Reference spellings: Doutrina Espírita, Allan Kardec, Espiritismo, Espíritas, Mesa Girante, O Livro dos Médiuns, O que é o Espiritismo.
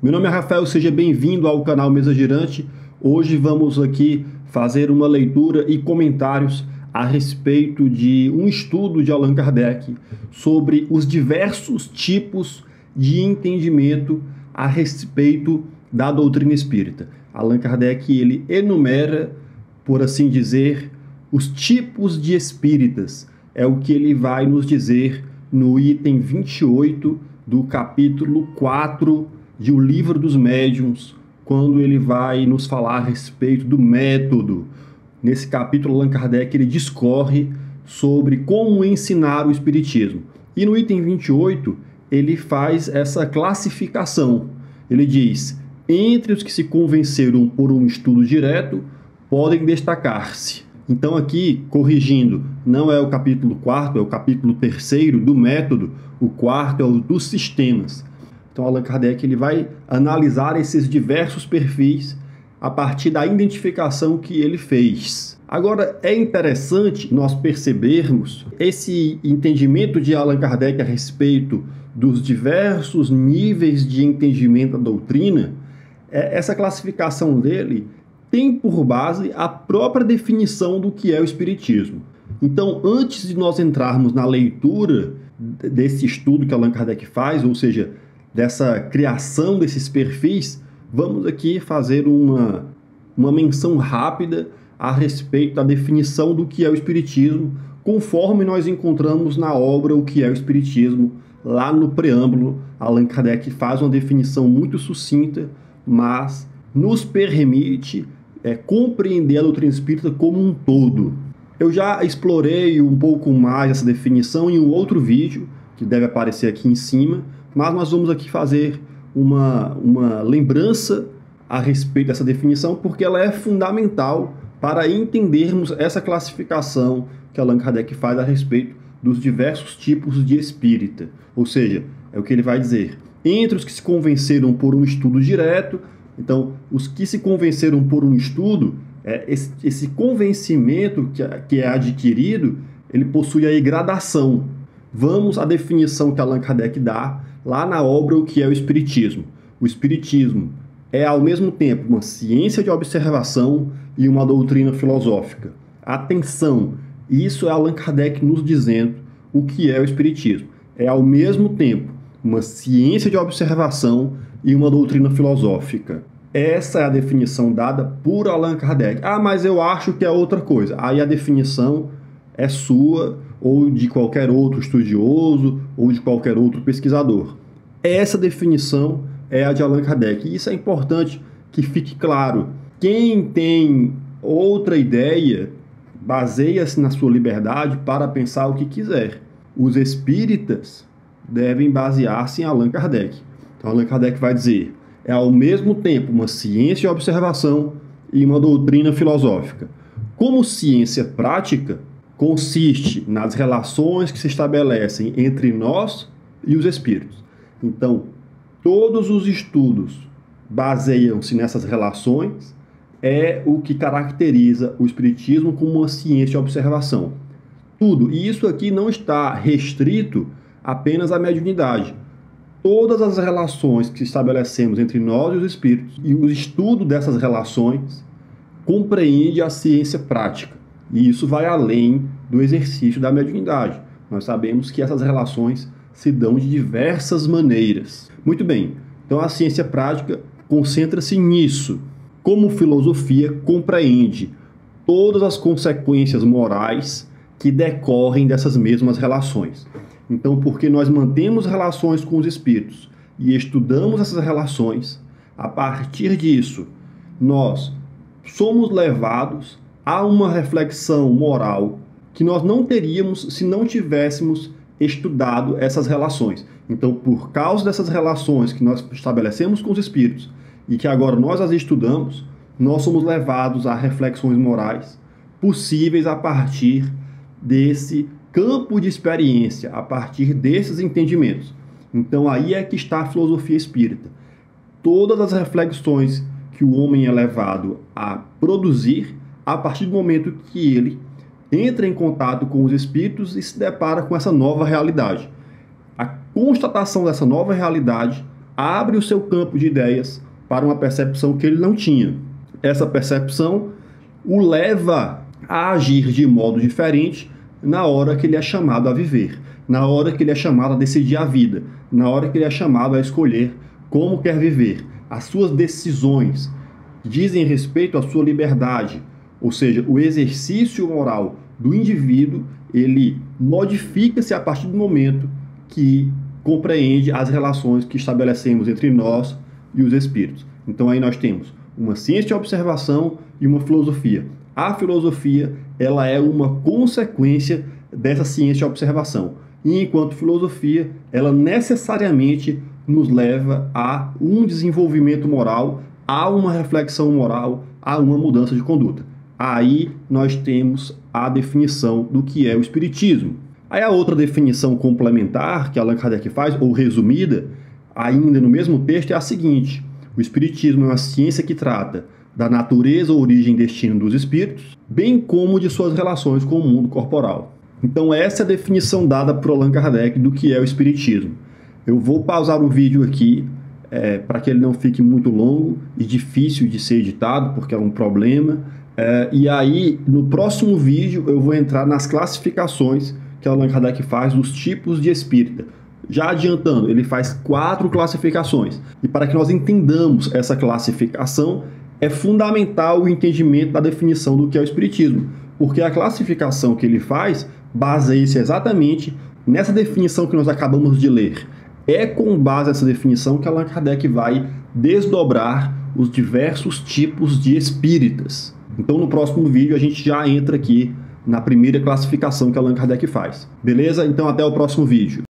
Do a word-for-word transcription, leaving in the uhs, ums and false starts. Meu nome é Rafael, seja bem-vindo ao canal Mesa Girante. Hoje vamos aqui fazer uma leitura e comentários a respeito de um estudo de Allan Kardec sobre os diversos tipos de entendimento a respeito da doutrina espírita. Allan Kardec ele enumera, por assim dizer, os tipos de espíritas. É o que ele vai nos dizer no item vinte e oito do capítulo quatro de O Livro dos Médiuns, quando ele vai nos falar a respeito do método. Nesse capítulo, Allan Kardec ele discorre sobre como ensinar o Espiritismo. E no item vinte e oito, ele faz essa classificação. Ele diz, entre os que se convenceram por um estudo direto, podem destacar-se. Então aqui, corrigindo, não é o capítulo quarto, é o capítulo terceiro do método, o quarto é o dos sistemas. Então, Allan Kardec ele vai analisar esses diversos perfis a partir da identificação que ele fez. Agora, é interessante nós percebermos esse entendimento de Allan Kardec a respeito dos diversos níveis de entendimento da doutrina. Essa classificação dele tem por base a própria definição do que é o Espiritismo. Então, antes de nós entrarmos na leitura desse estudo que Allan Kardec faz, ou seja, dessa criação desses perfis, vamos aqui fazer uma, uma menção rápida a respeito da definição do que é o Espiritismo, conforme nós encontramos na obra O que é o Espiritismo. Lá no preâmbulo, Allan Kardec faz uma definição muito sucinta, mas nos permite é, compreender a doutrina espírita como um todo. Eu já explorei um pouco mais essa definição em um outro vídeo, que deve aparecer aqui em cima, mas nós vamos aqui fazer uma, uma lembrança a respeito dessa definição, porque ela é fundamental para entendermos essa classificação que Allan Kardec faz a respeito dos diversos tipos de espírita. Ou seja, é o que ele vai dizer. Entre os que se convenceram por um estudo direto, então, os que se convenceram por um estudo, é, esse, esse convencimento que, que é adquirido, ele possui aí gradação. Vamos à definição que Allan Kardec dá lá na obra O que é o Espiritismo. O Espiritismo é, ao mesmo tempo, uma ciência de observação e uma doutrina filosófica. Atenção! Isso é Allan Kardec nos dizendo o que é o Espiritismo. É, ao mesmo tempo, uma ciência de observação e uma doutrina filosófica. Essa é a definição dada por Allan Kardec. Ah, mas eu acho que é outra coisa. Aí a definição é sua, ou de qualquer outro estudioso, ou de qualquer outro pesquisador. Essa definição é a de Allan Kardec. E isso é importante que fique claro. Quem tem outra ideia, baseia-se na sua liberdade para pensar o que quiser. Os espíritas devem basear-se em Allan Kardec. Então, Allan Kardec vai dizer, é ao mesmo tempo uma ciência de observação e uma doutrina filosófica. Como ciência prática, consiste nas relações que se estabelecem entre nós e os espíritos. Então, todos os estudos baseiam-se nessas relações, é o que caracteriza o Espiritismo como uma ciência de observação. Tudo, e isso aqui não está restrito apenas à mediunidade. Todas as relações que estabelecemos entre nós e os espíritos, e o estudo dessas relações, compreende a ciência prática. E isso vai além do exercício da mediunidade. Nós sabemos que essas relações se dão de diversas maneiras. Muito bem, então a ciência prática concentra-se nisso. Como filosofia, compreende todas as consequências morais que decorrem dessas mesmas relações. Então, porque nós mantemos relações com os espíritos e estudamos essas relações, a partir disso, nós somos levados há uma reflexão moral que nós não teríamos se não tivéssemos estudado essas relações. Então, por causa dessas relações que nós estabelecemos com os espíritos e que agora nós as estudamos, nós somos levados a reflexões morais possíveis a partir desse campo de experiência, a partir desses entendimentos. Então, aí é que está a filosofia espírita. Todas as reflexões que o homem é levado a produzir a partir do momento que ele entra em contato com os espíritos e se depara com essa nova realidade. A constatação dessa nova realidade abre o seu campo de ideias para uma percepção que ele não tinha. Essa percepção o leva a agir de modo diferente na hora que ele é chamado a viver, na hora que ele é chamado a decidir a vida, na hora que ele é chamado a escolher como quer viver. As suas decisões dizem respeito à sua liberdade, ou seja, o exercício moral do indivíduo, ele modifica-se a partir do momento que compreende as relações que estabelecemos entre nós e os espíritos. Então aí nós temos uma ciência de observação e uma filosofia. A filosofia, ela é uma consequência dessa ciência de observação. E enquanto filosofia, ela necessariamente nos leva a um desenvolvimento moral, a uma reflexão moral, a uma mudança de conduta. Aí nós temos a definição do que é o Espiritismo. Aí a outra definição complementar que Allan Kardec faz, ou resumida, ainda no mesmo texto, é a seguinte: o Espiritismo é uma ciência que trata da natureza, origem e destino dos espíritos, bem como de suas relações com o mundo corporal. Então essa é a definição dada por Allan Kardec do que é o Espiritismo. Eu vou pausar o vídeo aqui, é, para que ele não fique muito longo e difícil de ser editado, porque é um problema. É, e aí, no próximo vídeo, eu vou entrar nas classificações que Allan Kardec faz dos tipos de espírita. Já adiantando, ele faz quatro classificações. E para que nós entendamos essa classificação, é fundamental o entendimento da definição do que é o Espiritismo, porque a classificação que ele faz baseia-se exatamente nessa definição que nós acabamos de ler. É com base nessa definição que Allan Kardec vai desdobrar os diversos tipos de espíritas. Então, no próximo vídeo, a gente já entra aqui na primeira classificação que Allan Kardec faz. Beleza? Então, até o próximo vídeo.